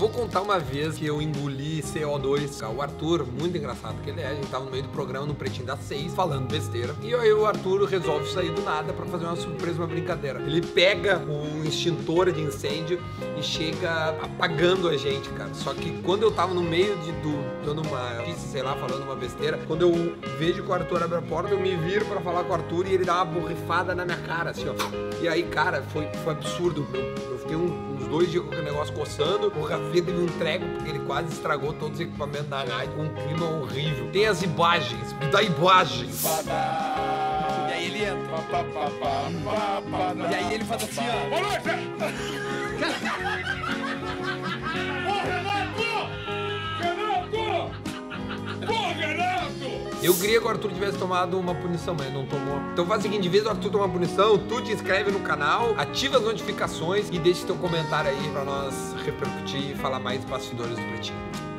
vou contar uma vez que eu engoli CO2. O Arthur, muito engraçado que ele é, a gente tava no meio do programa, no Pretinho das 6, falando besteira. E aí o Arthur resolve sair do nada pra fazer uma surpresa, uma brincadeira. Ele pega um extintor de incêndio e chega apagando a gente, cara. Só que quando eu tava no meio de dando uma pizza, sei lá, falando uma besteira, quando eu vejo que o Arthur abre a porta, eu me viro pra falar com o Arthur e ele dá uma borrifada na minha cara, assim, ó. E aí, cara, foi absurdo. Eu fiquei uns 2 dias com aquele negócio coçando. O Rafinha teve um entrego, porque ele quase estragou todos os equipamentos da rádio. Um clima horrível. Tem as imagens, me dá imagens. E aí ele entra. E aí ele faz assim, ó. Boa noite! Eu queria que o Arthur tivesse tomado uma punição, mas ele não tomou. Então faz o seguinte, de vez o Arthur tomar uma punição, tu te inscreve no canal, ativa as notificações e deixa teu comentário aí pra nós repercutir e falar mais bastidores do Pretinho.